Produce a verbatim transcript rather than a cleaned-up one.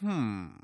Hmm.